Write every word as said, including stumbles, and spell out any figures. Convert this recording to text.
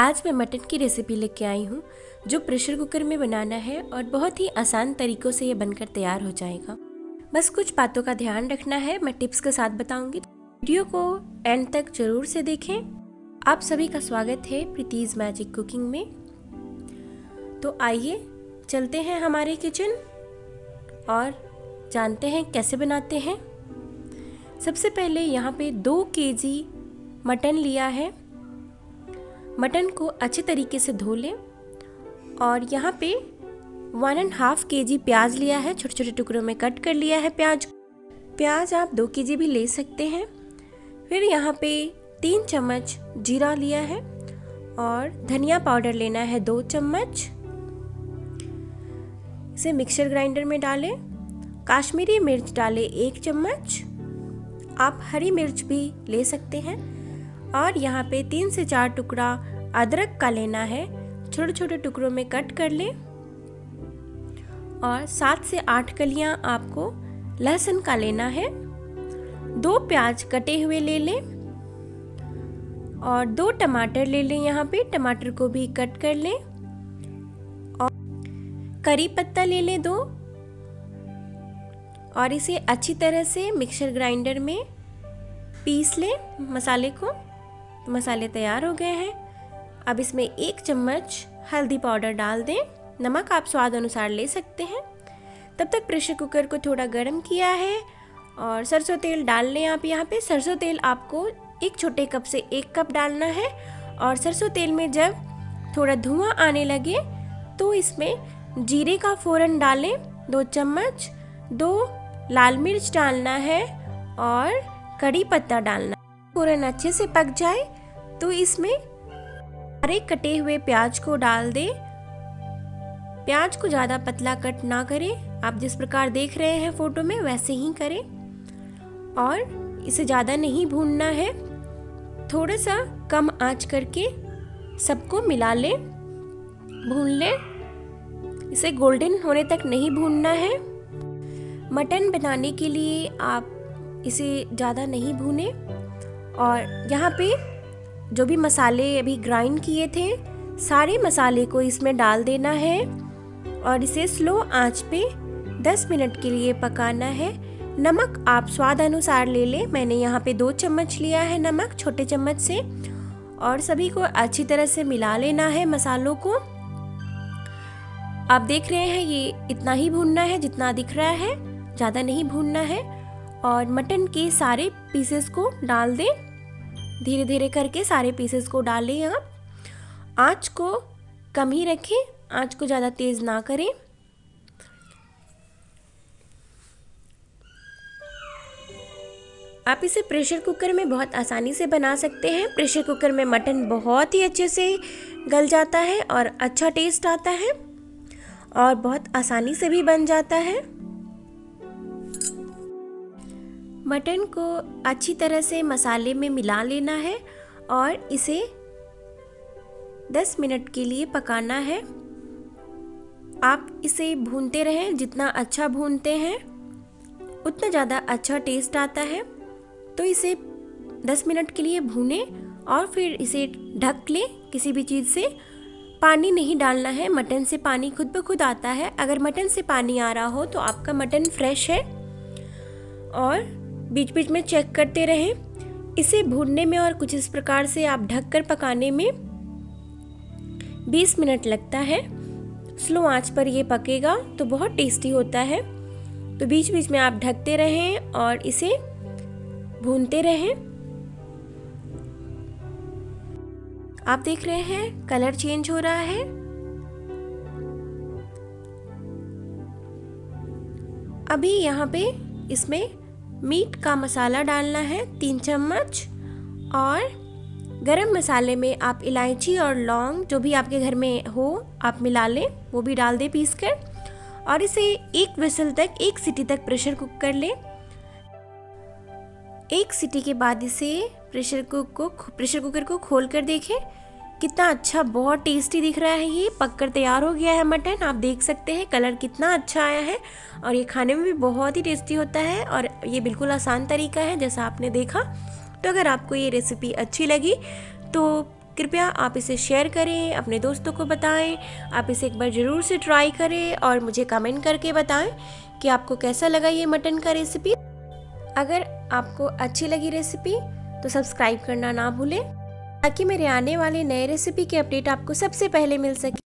आज मैं मटन की रेसिपी लेके आई हूँ जो प्रेशर कुकर में बनाना है और बहुत ही आसान तरीक़ों से ये बनकर तैयार हो जाएगा। बस कुछ बातों का ध्यान रखना है, मैं टिप्स के साथ बताऊँगी। वीडियो को एंड तक ज़रूर से देखें। आप सभी का स्वागत है प्रीतीज़ मैजिक कुकिंग में। तो आइए चलते हैं हमारे किचन और जानते हैं कैसे बनाते हैं। सबसे पहले यहाँ पे दो केजी मटन लिया है। मटन को अच्छे तरीके से धो लें और यहाँ पे वन एंड हाफ केजी प्याज लिया है, छोटे छोटे टुकड़ों में कट कर लिया है प्याज। प्याज आप दो केजी भी ले सकते हैं। फिर यहाँ पे तीन चम्मच जीरा लिया है और धनिया पाउडर लेना है दो चम्मच। इसे मिक्सर ग्राइंडर में डालें। काश्मीरी मिर्च डालें एक चम्मच, आप हरी मिर्च भी ले सकते हैं। और यहाँ पे तीन से चार टुकड़ा अदरक का लेना है, छोटे छोटे टुकड़ों में कट कर लें। और सात से आठ कलियाँ आपको लहसुन का लेना है। दो प्याज कटे हुए ले लें और दो टमाटर ले लें। यहाँ पे टमाटर को भी कट कर लें। और करी पत्ता ले लें दो और इसे अच्छी तरह से मिक्सर ग्राइंडर में पीस लें मसाले को। मसाले तैयार हो गए हैं। अब इसमें एक चम्मच हल्दी पाउडर डाल दें। नमक आप स्वाद अनुसार ले सकते हैं। तब तक प्रेशर कुकर को थोड़ा गर्म किया है और सरसों तेल डाल लें। आप यहाँ पे सरसों तेल आपको एक छोटे कप से एक कप डालना है। और सरसों तेल में जब थोड़ा धुआं आने लगे तो इसमें जीरे का फोरन डालें दो चम्मच, दो लाल मिर्च डालना है और कड़ी पत्ता डालना है। फोरन अच्छे से पक जाए तो इसमें सारे कटे हुए प्याज को डाल दें। प्याज को ज़्यादा पतला कट ना करें, आप जिस प्रकार देख रहे हैं फोटो में वैसे ही करें। और इसे ज़्यादा नहीं भूनना है, थोड़ा सा कम आंच करके सबको मिला लें, भून लें। इसे गोल्डन होने तक नहीं भूनना है। मटन बनाने के लिए आप इसे ज़्यादा नहीं भूनें। और यहाँ पे जो भी मसाले अभी ग्राइंड किए थे सारे मसाले को इसमें डाल देना है और इसे स्लो आंच पे दस मिनट के लिए पकाना है। नमक आप स्वाद अनुसार ले लें। मैंने यहाँ पे दो चम्मच लिया है नमक, छोटे चम्मच से। और सभी को अच्छी तरह से मिला लेना है मसालों को। आप देख रहे हैं ये इतना ही भूनना है जितना दिख रहा है, ज़्यादा नहीं भूनना है। और मटन के सारे पीसेस को डाल दें, धीरे धीरे करके सारे पीसेस को डालें। आप आँच को कम ही रखें, आँच को ज़्यादा तेज़ ना करें। आप इसे प्रेशर कुकर में बहुत आसानी से बना सकते हैं। प्रेशर कुकर में मटन बहुत ही अच्छे से गल जाता है और अच्छा टेस्ट आता है और बहुत आसानी से भी बन जाता है। मटन को अच्छी तरह से मसाले में मिला लेना है और इसे दस मिनट के लिए पकाना है। आप इसे भूनते रहें, जितना अच्छा भूनते हैं उतना ज़्यादा अच्छा टेस्ट आता है। तो इसे दस मिनट के लिए भूनें और फिर इसे ढक लें किसी भी चीज़ से। पानी नहीं डालना है, मटन से पानी खुद ब खुद आता है। अगर मटन से पानी आ रहा हो तो आपका मटन फ्रेश है। और बीच बीच में चेक करते रहें। इसे भूनने में और कुछ इस प्रकार से आप ढककर पकाने में बीस मिनट लगता है। स्लो आंच पर ये पकेगा तो बहुत टेस्टी होता है। तो बीच बीच में आप ढकते रहें और इसे भूनते रहें। आप देख रहे हैं कलर चेंज हो रहा है। अभी यहाँ पे इसमें मीट का मसाला डालना है तीन चम्मच। और गरम मसाले में आप इलायची और लौंग जो भी आपके घर में हो आप मिला लें, वो भी डाल दें पीस कर। और इसे एक विसल तक, एक सीटी तक प्रेशर कुक कर लें। एक सीटी के बाद इसे प्रेशर कुक को प्रेशर कुकर को खोल कर देखें। कितना अच्छा, बहुत टेस्टी दिख रहा है। ये पककर तैयार हो गया है मटन। आप देख सकते हैं कलर कितना अच्छा आया है और ये खाने में भी बहुत ही टेस्टी होता है। और ये बिल्कुल आसान तरीका है जैसा आपने देखा। तो अगर आपको ये रेसिपी अच्छी लगी तो कृपया आप इसे शेयर करें, अपने दोस्तों को बताएं। आप इसे एक बार ज़रूर से ट्राई करें और मुझे कमेंट करके बताएं कि आपको कैसा लगा ये मटन का रेसिपी। अगर आपको अच्छी लगी रेसिपी तो सब्सक्राइब करना ना भूलें ताकि मेरे आने वाले नए रेसिपी के अपडेट आपको सबसे पहले मिल सके।